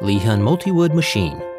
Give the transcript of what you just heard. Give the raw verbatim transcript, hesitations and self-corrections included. Lehan Multiwood Machine.